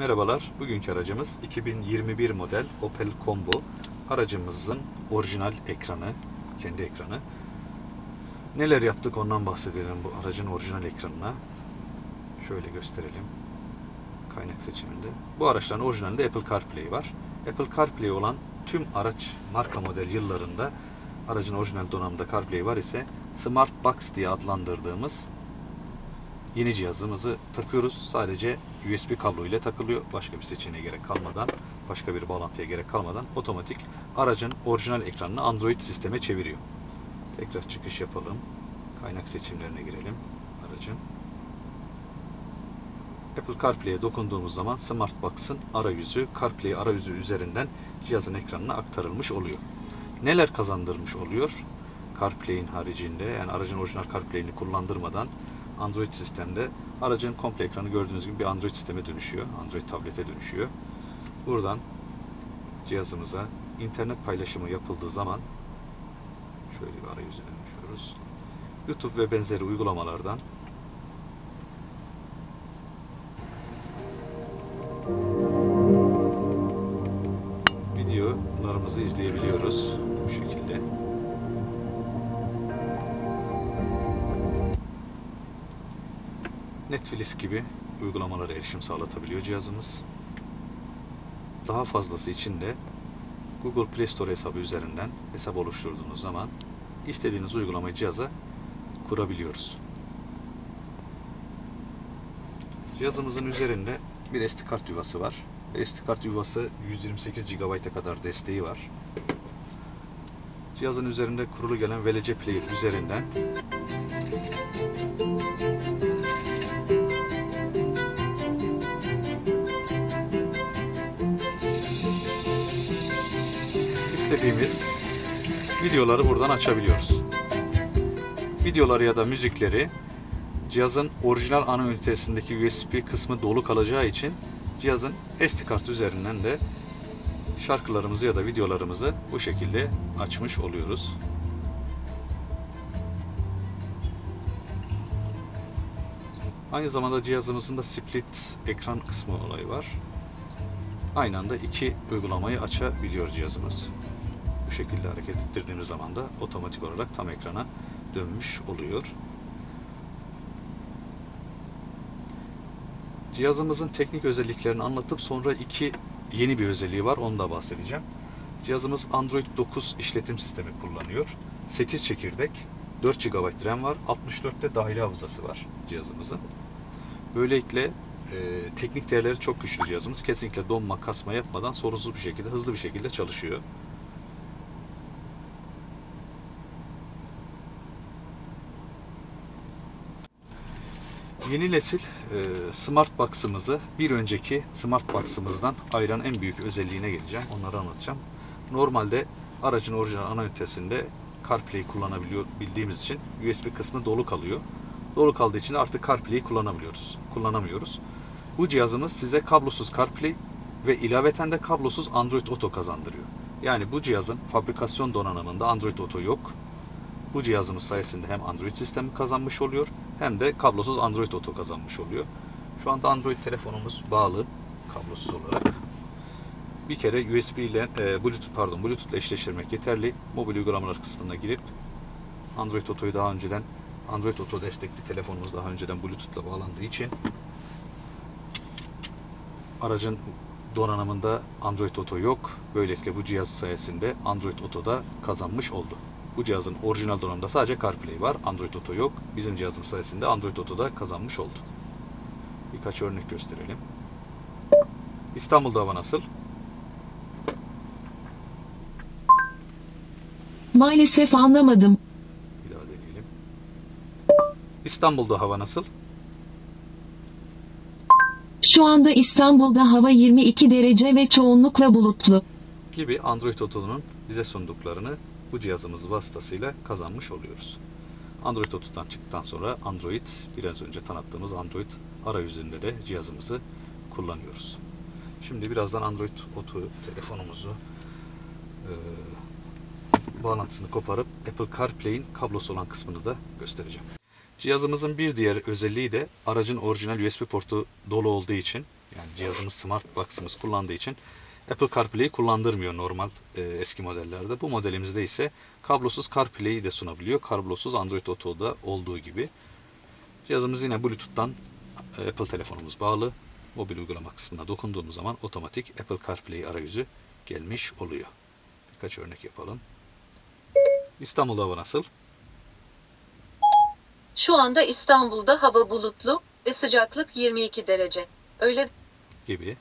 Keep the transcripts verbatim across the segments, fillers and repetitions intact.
Merhabalar, bugünkü aracımız iki bin yirmi bir model Opel Combo. Aracımızın orijinal ekranı, kendi ekranı. Neler yaptık ondan bahsedelim, bu aracın orijinal ekranına. Şöyle gösterelim kaynak seçiminde. Bu araçların orijinalinde Apple CarPlay var. Apple CarPlay olan tüm araç marka model yıllarında aracın orijinal donanımda CarPlay var ise Smart Box diye adlandırdığımız yeni cihazımızı takıyoruz. Sadece U S B kablo ile takılıyor. Başka bir seçeneğe gerek kalmadan, başka bir bağlantıya gerek kalmadan otomatik aracın orijinal ekranını Android sisteme çeviriyor. Tekrar çıkış yapalım. Kaynak seçimlerine girelim aracın. Apple CarPlay'e dokunduğumuz zaman Smart Box'ın arayüzü, CarPlay arayüzü üzerinden cihazın ekranına aktarılmış oluyor. Neler kazandırmış oluyor? CarPlay'in haricinde, yani aracın orijinal CarPlay'ini kullandırmadan Android sistemde aracın komple ekranı gördüğünüz gibi bir Android sisteme dönüşüyor. Android tablete dönüşüyor. Buradan cihazımıza internet paylaşımı yapıldığı zaman şöyle bir arayüzüne dönüşüyoruz. YouTube ve benzeri uygulamalardan videolarımızı izleyebiliyoruz bu şekilde. Netflix gibi uygulamalara erişim sağlatabiliyor cihazımız. Daha fazlası için de Google Play Store hesabı üzerinden hesap oluşturduğunuz zaman istediğiniz uygulamayı cihaza kurabiliyoruz. Cihazımızın üzerinde bir S D kart yuvası var. S D kart yuvası yüz yirmi sekiz gigabayta kadar desteği var. Cihazın üzerinde kurulu gelen V L C Player üzerinden istediğimiz videoları buradan açabiliyoruz. Videoları ya da müzikleri cihazın orijinal ana ünitesindeki U S B kısmı dolu kalacağı için cihazın S D kartı üzerinden de şarkılarımızı ya da videolarımızı bu şekilde açmış oluyoruz. Aynı zamanda cihazımızın da split ekran kısmı olayı var. Aynı anda iki uygulamayı açabiliyor cihazımız. Bu şekilde hareket ettirdiğimiz zaman da otomatik olarak tam ekrana dönmüş oluyor. Cihazımızın teknik özelliklerini anlatıp sonra iki yeni bir özelliği var, onu da bahsedeceğim. Cihazımız Android dokuz işletim sistemi kullanıyor. sekiz çekirdek, dört gigabayt RAM var, altmış dörtte dahili hafızası var cihazımızın. Böylelikle Ee, teknik değerleri çok güçlü cihazımız. Kesinlikle donma, kasma yapmadan sorunsuz bir şekilde, hızlı bir şekilde çalışıyor. Yeni nesil e, Smart Box'ımızı bir önceki Smart Box'ımızdan ayıran en büyük özelliğine geleceğim. Onları anlatacağım. Normalde aracın orijinal ana ünitesinde CarPlay kullanabiliyor bildiğimiz için U S B kısmı dolu kalıyor. Dolu kaldığı için artık CarPlay'i kullanamıyoruz. Kullanamıyoruz. Bu cihazımız size kablosuz CarPlay ve ilaveten de kablosuz Android Auto kazandırıyor. Yani bu cihazın fabrikasyon donanımında Android Auto yok. Bu cihazımız sayesinde hem Android sistemi kazanmış oluyor hem de kablosuz Android Auto kazanmış oluyor. Şu anda Android telefonumuz bağlı kablosuz olarak. Bir kere U S B ile e, Bluetooth pardon Bluetooth ile eşleştirmek yeterli. Mobil uygulamalar kısmına girip Android Auto'yu daha önceden Android Auto destekli telefonumuz daha önceden Bluetooth ile bağlandığı için aracın donanımında Android Auto yok. Böylelikle bu cihaz sayesinde Android Auto'da kazanmış oldu. Bu cihazın orijinal donanımda sadece CarPlay var. Android Auto yok. Bizim cihazımız sayesinde Android Auto'da kazanmış oldu. Birkaç örnek gösterelim. İstanbul'da hava nasıl? Maalesef anlamadım. Bir daha deneyelim. İstanbul'da hava nasıl? Şu anda İstanbul'da hava yirmi iki derece ve çoğunlukla bulutlu. Gibi Android Auto'nun bize sunduklarını bu cihazımız vasıtasıyla kazanmış oluyoruz. Android Auto'dan çıktıktan sonra Android, biraz önce tanıttığımız Android arayüzünde de cihazımızı kullanıyoruz. Şimdi birazdan Android Auto telefonumuzu e, bağlantısını koparıp Apple CarPlay'in kablosu olan kısmını da göstereceğim. Cihazımızın bir diğer özelliği de aracın orijinal U S B portu dolu olduğu için Yani cihazımız Smart Box'ımız kullandığı için Apple CarPlay'i kullandırmıyor normal e, eski modellerde. Bu modelimizde ise kablosuz CarPlay'i de sunabiliyor. Kablosuz Android Auto'da olduğu gibi. Cihazımız yine Bluetooth'tan e, Apple telefonumuz bağlı. Mobil uygulama kısmına dokunduğumuz zaman otomatik Apple CarPlay arayüzü gelmiş oluyor. Birkaç örnek yapalım. İstanbul'da hava nasıl? Şu anda İstanbul'da hava bulutlu ve sıcaklık yirmi iki derece. Öyle gibi.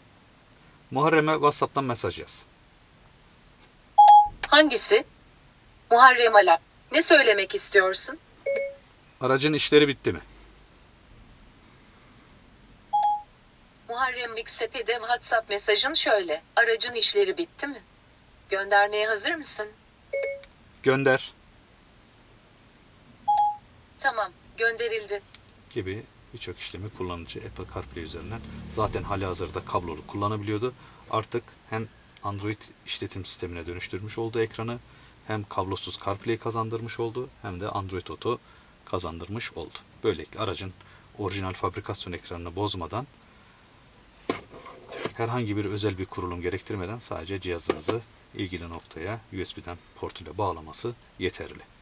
Muharrem'e Whatsapp'tan mesaj yaz. Hangisi? Muharrem Ala. Ne söylemek istiyorsun? Aracın işleri bitti mi? Muharrem Miksepe'de WhatsApp mesajın şöyle. Aracın işleri bitti mi? Göndermeye hazır mısın? Gönder. Tamam, gönderildi. Gibi birçok işlemi kullanıcı Apple CarPlay üzerinden zaten halihazırda kablolu kullanabiliyordu. Artık hem Android işletim sistemine dönüştürmüş oldu ekranı, hem kablosuz CarPlay kazandırmış oldu, hem de Android Auto kazandırmış oldu. Böylelikle aracın orijinal fabrikasyon ekranını bozmadan, herhangi bir özel bir kurulum gerektirmeden sadece cihazınızı ilgili noktaya U S B'den portuyla bağlaması yeterli.